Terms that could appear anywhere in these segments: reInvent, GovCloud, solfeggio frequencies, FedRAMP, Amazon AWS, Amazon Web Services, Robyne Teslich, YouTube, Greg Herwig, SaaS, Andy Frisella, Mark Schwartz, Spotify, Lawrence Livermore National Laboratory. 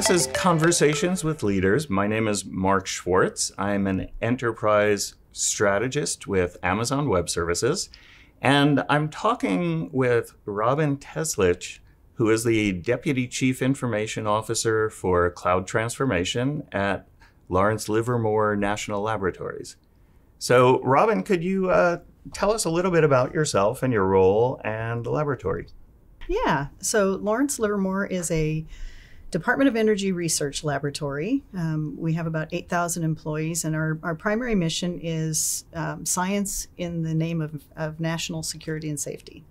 This is Conversations with Leaders. My name is Mark Schwartz. I'm an enterprise strategist with Amazon Web Services. And I'm talking with Robyne Teslich, who is the Deputy Chief Information Officer for Cloud Transformation at Lawrence Livermore National Laboratories. So Robyne, could you tell us a little bit about yourself and your role and the laboratory? Yeah, so Lawrence Livermore is a Department of Energy Research Laboratory. We have about 8,000 employees, and our primary mission is science in the name of national security and safety.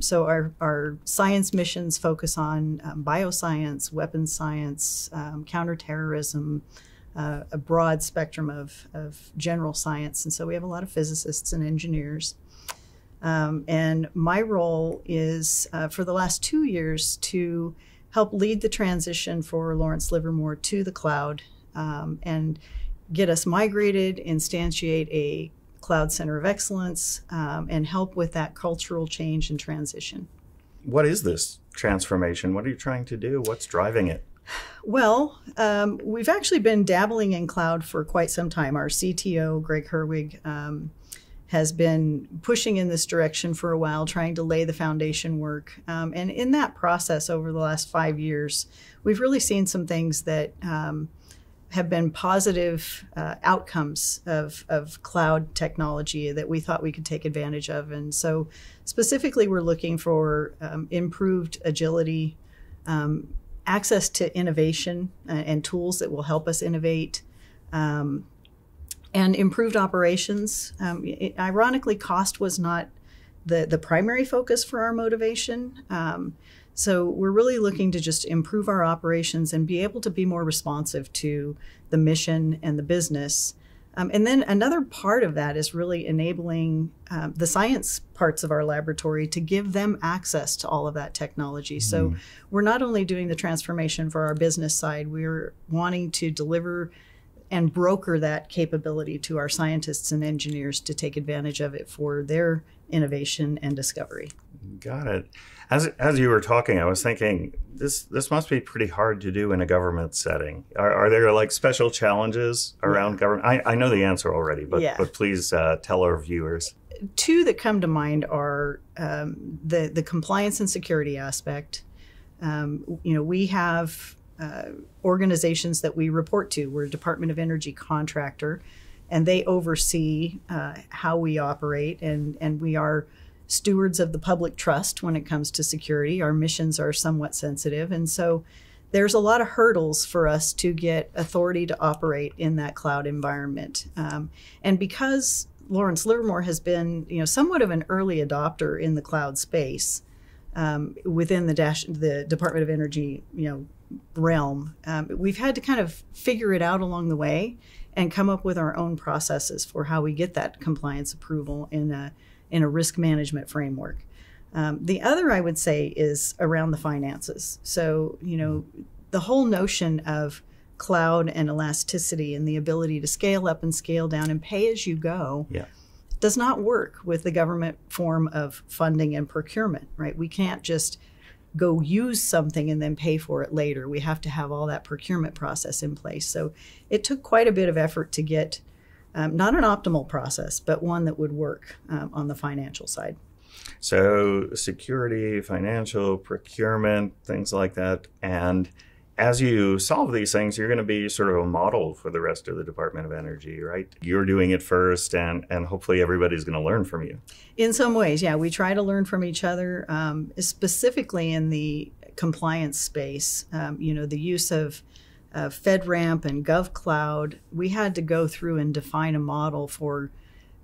So our science missions focus on bioscience, weapons science, counterterrorism, a broad spectrum of general science. And so we have a lot of physicists and engineers. And my role is for the last 2 years to help lead the transition for Lawrence Livermore to the cloud and get us migrated, instantiate a cloud center of excellence, and help with that cultural change and transition. What is this transformation? What are you trying to do? What's driving it? Well, we've actually been dabbling in cloud for quite some time. Our CTO, Greg Herwig, has been pushing in this direction for a while, trying to lay the foundation work. And in that process over the last 5 years, we've really seen some things that have been positive outcomes of cloud technology that we thought we could take advantage of. And so specifically, we're looking for improved agility, access to innovation and tools that will help us innovate, and improved operations. Ironically, cost was not the primary focus for our motivation. So we're really looking to just improve our operations and be able to be more responsive to the mission and the business. And then another part of that is really enabling the science parts of our laboratory to give them access to all of that technology. So we're not only doing the transformation for our business side, we're wanting to deliver and broker that capability to our scientists and engineers to take advantage of it for their innovation and discovery. Got it. As you were talking, I was thinking this must be pretty hard to do in a government setting. Are there like special challenges around government? I know the answer already, but please tell our viewers. Two that come to mind are the compliance and security aspect. You know, we have organizations that we report to. We're a Department of Energy contractor, and they oversee how we operate, and we are stewards of the public trust when it comes to security. Our missions are somewhat sensitive, and so there's a lot of hurdles for us to get authority to operate in that cloud environment. And because Lawrence Livermore has been, you know, somewhat of an early adopter in the cloud space within the Department of Energy, you know, realm, we've had to kind of figure it out along the way and come up with our own processes for how we get that compliance approval in a risk management framework. The other I would say is around the finances. So, you know, the whole notion of cloud and elasticity and the ability to scale up and scale down and pay as you go does not work with the government form of funding and procurement, right? We can't just go use something and then pay for it later. We have to have all that procurement process in place. So it took quite a bit of effort to get not an optimal process, but one that would work on the financial side. So security, financial, procurement, things like that. And as you solve these things, you're going to be sort of a model for the rest of the Department of Energy, right? You're doing it first, and hopefully everybody's going to learn from you. In some ways, yeah. We try to learn from each other, specifically in the compliance space. You know, the use of FedRAMP and GovCloud, we had to go through and define a model for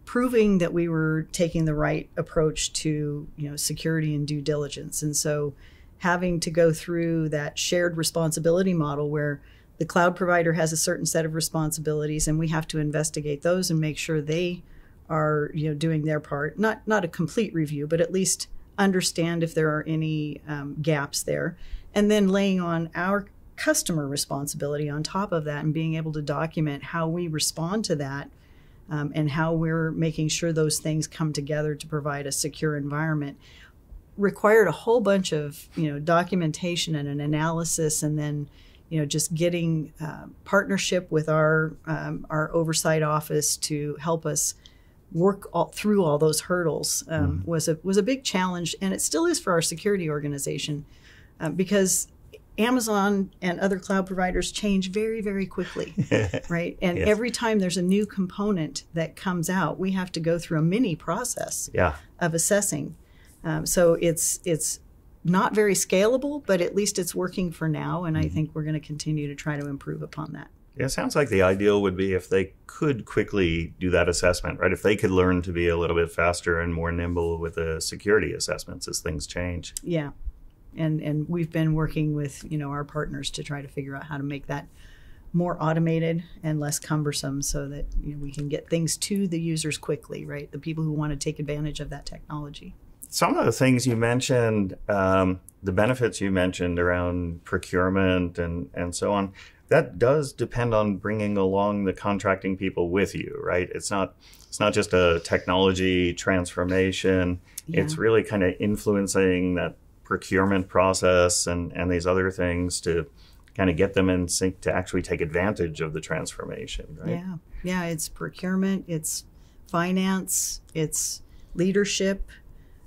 proving that we were taking the right approach to, you know, security and due diligence. And so having to go through that shared responsibility model where the cloud provider has a certain set of responsibilities and we have to investigate those and make sure they are, you know, doing their part. Not a complete review, but at least understand if there are any gaps there. And then laying on our customer responsibility on top of that and being able to document how we respond to that and how we're making sure those things come together to provide a secure environment. required a whole bunch of, documentation and an analysis, and then, just getting partnership with our oversight office to help us work through all those hurdles was a big challenge, and it still is for our security organization, because Amazon and other cloud providers change very, very quickly, right? And yes. every time there's a new component that comes out, we have to go through a mini process of assessing. So it's not very scalable, but at least it's working for now, and I think we're going to continue to try to improve upon that. Yeah, it sounds like the ideal would be if they could quickly do that assessment, right? If they could learn to be a little bit faster and more nimble with the security assessments as things change. Yeah. And we've been working with, our partners to try to figure out how to make that more automated and less cumbersome, so that we can get things to the users quickly, right? The people who want to take advantage of that technology. Some of the things you mentioned, the benefits you mentioned around procurement and so on, that does depend on bringing along the contracting people with you, right? It's not just a technology transformation. Yeah. It's really kind of influencing that procurement process and these other things to kind of get them in sync to actually take advantage of the transformation, right? Yeah, yeah. It's procurement, it's finance, it's leadership.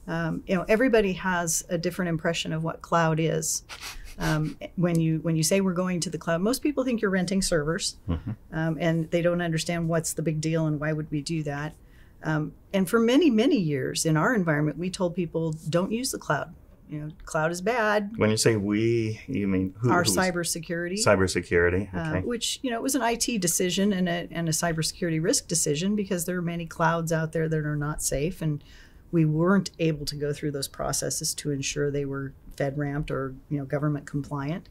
Everybody has a different impression of what cloud is. When you say we're going to the cloud, most people think you're renting servers, and they don't understand what's the big deal and why would we do that. And for many, many years in our environment, we told people, don't use the cloud. Cloud is bad. When you say we, you mean who? Our cybersecurity. Cybersecurity, okay. Which, it was an IT decision and a cybersecurity risk decision, because there are many clouds out there that are not safe, and we weren't able to go through those processes to ensure they were FedRAMPed or, government compliant.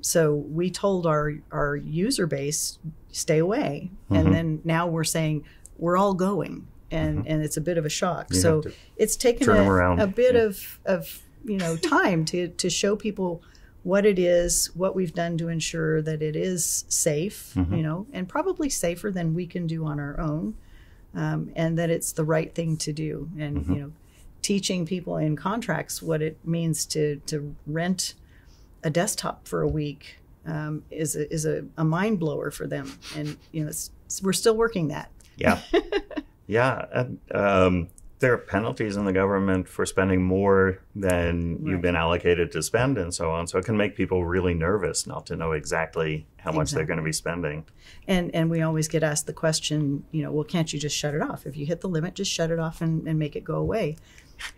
So we told our user base, stay away. And then now we're saying, we're all going. And it's a bit of a shock. You so it's taken a bit of time to show people what it is, what we've done to ensure that it is safe, and probably safer than we can do on our own, and that it's the right thing to do. And teaching people in contracts what it means to rent a desktop for a week is a mind blower for them. And we're still working that. Yeah. Yeah, there are penalties in the government for spending more than you've been allocated to spend and so on. So it can make people really nervous not to know exactly how much they're going to be spending. And we always get asked the question, well, can't you just shut it off? If you hit the limit, just shut it off and make it go away.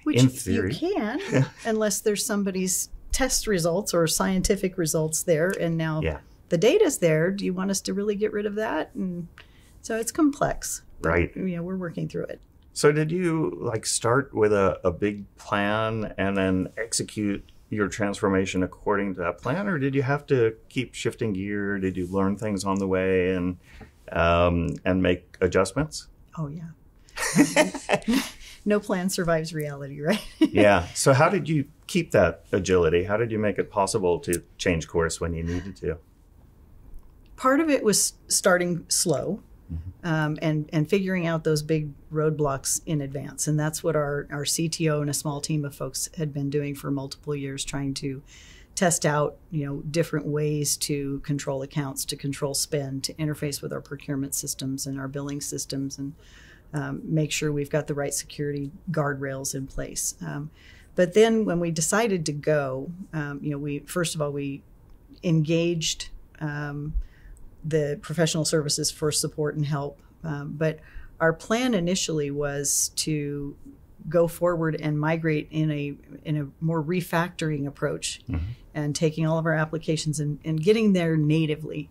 Which in theory, you can, unless there's somebody's test results or scientific results there. And now the data's there. Do you want us to really get rid of that? And so it's complex. Right. We're working through it. So did you start with a big plan and then execute your transformation according to that plan, or did you have to keep shifting gear? Did you learn things on the way and make adjustments? Oh, yeah. No plan survives reality, right? Yeah. So how did you keep that agility? How did you make it possible to change course when you needed to? Part of it was starting slow. And figuring out those big roadblocks in advance. And that's what our CTO and a small team of folks had been doing for multiple years, trying to test out, different ways to control accounts, to control spend, to interface with our procurement systems and our billing systems, and make sure we've got the right security guardrails in place. But then when we decided to go, we first of all, we engaged the professional services for support and help. But our plan initially was to go forward and migrate in a more refactoring approach, and taking all of our applications and getting there natively.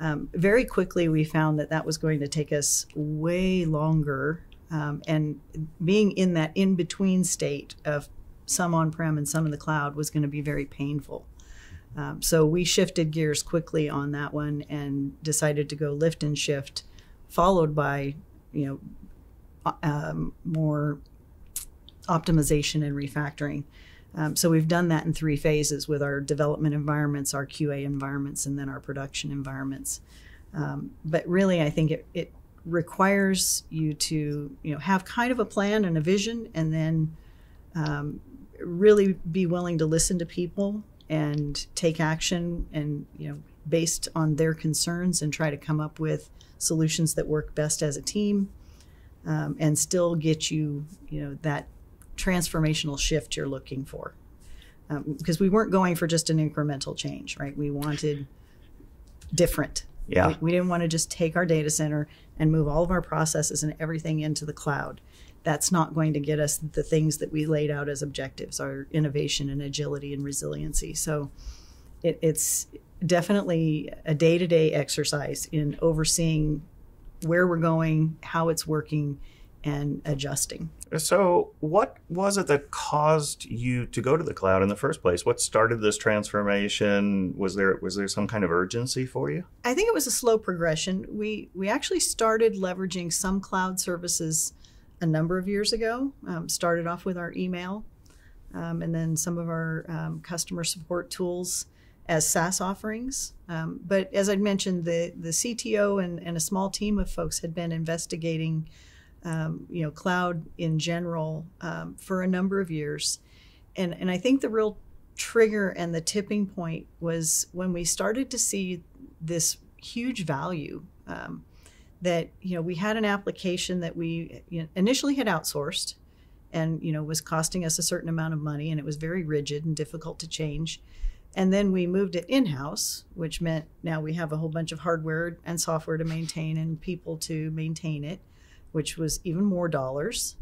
Very quickly, we found that was going to take us way longer. And being in that in-between state of some on-prem and some in the cloud was going to be very painful. So we shifted gears quickly on that one and decided to go lift and shift, followed by, more optimization and refactoring. So we've done that in 3 phases with our development environments, our QA environments, and then our production environments. But really, I think it requires you to, have kind of a plan and a vision, and then really be willing to listen to people and take action, and based on their concerns, and try to come up with solutions that work best as a team, and still get you that transformational shift you're looking for. Because we weren't going for just an incremental change, right? We wanted different. Yeah. We didn't want to just take our data center and move all of our processes and everything into the cloud. That's not going to get us the things that we laid out as objectives, our innovation and agility and resiliency. So it's definitely a day-to-day exercise in overseeing where we're going, how it's working, and adjusting. So what was it that caused you to go to the cloud in the first place? What started this transformation? Was there some kind of urgency for you? I think it was a slow progression. We actually started leveraging some cloud services a number of years ago. Started off with our email, and then some of our customer support tools as SaaS offerings. But as I mentioned, the CTO and a small team of folks had been investigating cloud in general for a number of years. And I think the real trigger and the tipping point was when we started to see this huge value that, we had an application that we initially had outsourced and, was costing us a certain amount of money, and it was very rigid and difficult to change. And then we moved it in-house, which meant now we have a whole bunch of hardware and software to maintain and people to maintain it, which was even more dollars.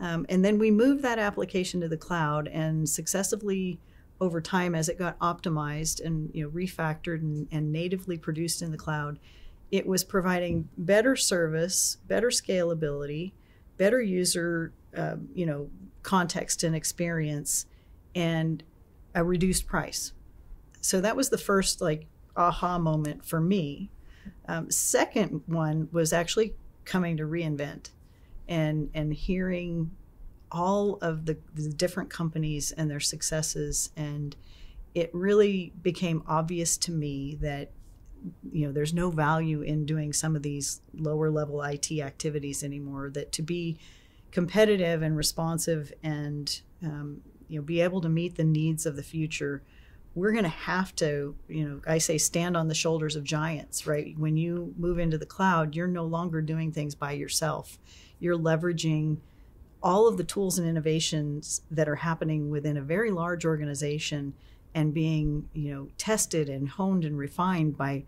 And then we moved that application to the cloud, and successively over time, as it got optimized and refactored and natively produced in the cloud, it was providing better service, better scalability, better user context and experience, and a reduced price. So that was the first aha moment for me. Second one was actually coming to reInvent and hearing all of the different companies and their successes, and it really became obvious to me that there's no value in doing some of these lower level IT activities anymore, that to be competitive and responsive and be able to meet the needs of the future, we're going to have to, I say stand on the shoulders of giants, right? When you move into the cloud, you're no longer doing things by yourself. You're leveraging all of the tools and innovations that are happening within a very large organization and being, tested and honed and refined by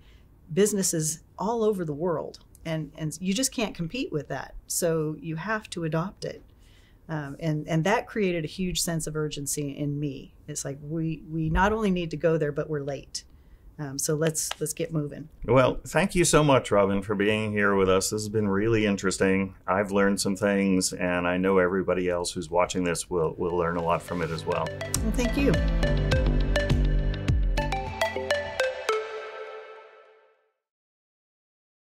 businesses all over the world. And you just can't compete with that. So you have to adopt it. And that created a huge sense of urgency in me. It's like we not only need to go there, but we're late. So let's get moving. Well, thank you so much, Robyne, for being here with us. This has been really interesting. I've learned some things, and I know everybody else who's watching this will learn a lot from it as well. Well, thank you.